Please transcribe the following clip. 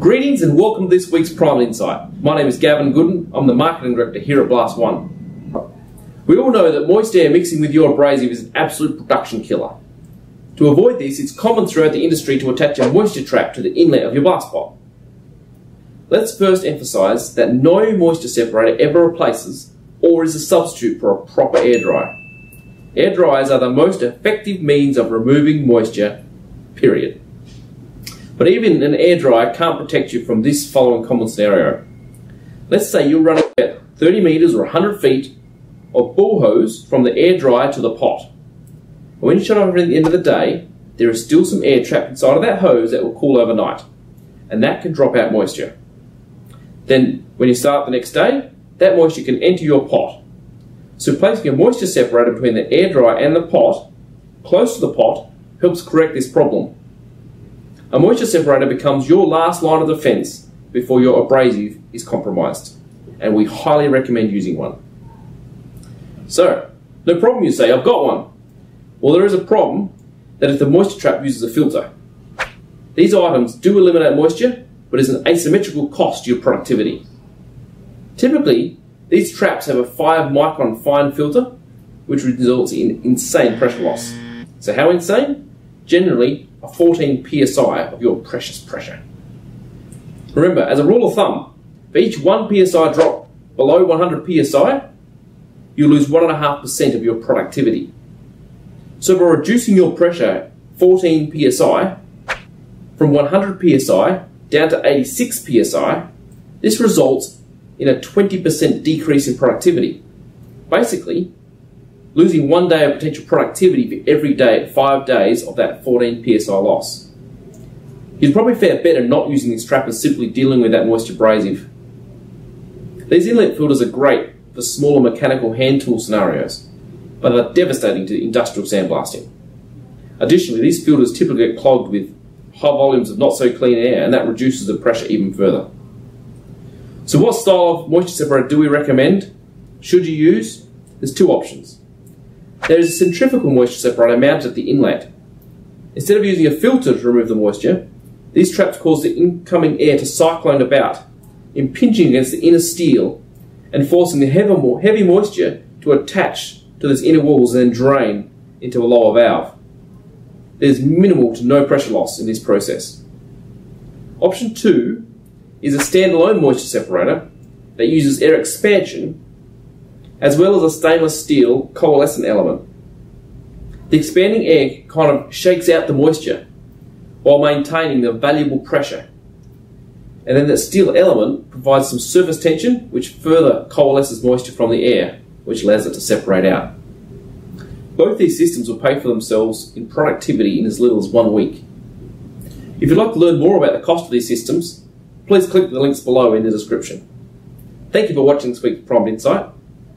Greetings and welcome to this week's Primed Insight. My name is Gavin Gooden, I'm the Marketing Director here at BlastOne. We all know that moist air mixing with your abrasive is an absolute production killer. To avoid this, it's common throughout the industry to attach a moisture trap to the inlet of your blast pipe. Let's first emphasise that no moisture separator ever replaces or is a substitute for a proper air dryer. Air dryers are the most effective means of removing moisture, period. But even an air dryer can't protect you from this following common scenario. Let's say you're running about 30 metres or 100 feet of ball hose from the air dryer to the pot. When you shut off at the end of the day, there is still some air trapped inside of that hose that will cool overnight, and that can drop out moisture. Then when you start the next day, that moisture can enter your pot. So placing a moisture separator between the air dryer and the pot, close to the pot, helps correct this problem. A moisture separator becomes your last line of defence before your abrasive is compromised, and we highly recommend using one. So, no problem you say, I've got one. Well, there is a problem that if the moisture trap uses a filter. These items do eliminate moisture, but it's an asymmetrical cost to your productivity. Typically, these traps have a 5 micron fine filter, which results in insane pressure loss. So how insane? Generally, a 14 psi of your precious pressure. Remember, as a rule of thumb, for each 1 psi drop below 100 psi, you lose 1.5% of your productivity. So by reducing your pressure 14 psi from 100 psi down to 86 psi, this results in a 20% decrease in productivity. Basically, losing 1 day of potential productivity for every day, 5 days of that 14 psi loss. You'd probably fare better not using this trap and simply dealing with that moisture abrasive. These inlet filters are great for smaller mechanical hand tool scenarios, but are devastating to industrial sandblasting. Additionally, these filters typically get clogged with high volumes of not so clean air, and that reduces the pressure even further. So what style of moisture separator do we recommend? Should you use? There's two options. There is a centrifugal moisture separator mounted at the inlet. Instead of using a filter to remove the moisture, these traps cause the incoming air to cyclone about, impinging against the inner steel and forcing the heavy moisture to attach to those inner walls and then drain into a lower valve. There's minimal to no pressure loss in this process. Option 2 is a standalone moisture separator that uses air expansion as well as a stainless steel coalescent element. The expanding air kind of shakes out the moisture while maintaining the valuable pressure. And then that steel element provides some surface tension which further coalesces moisture from the air, which allows it to separate out. Both these systems will pay for themselves in productivity in as little as 1 week. If you'd like to learn more about the cost of these systems, please click the links below in the description. Thank you for watching this week's Primed Insight.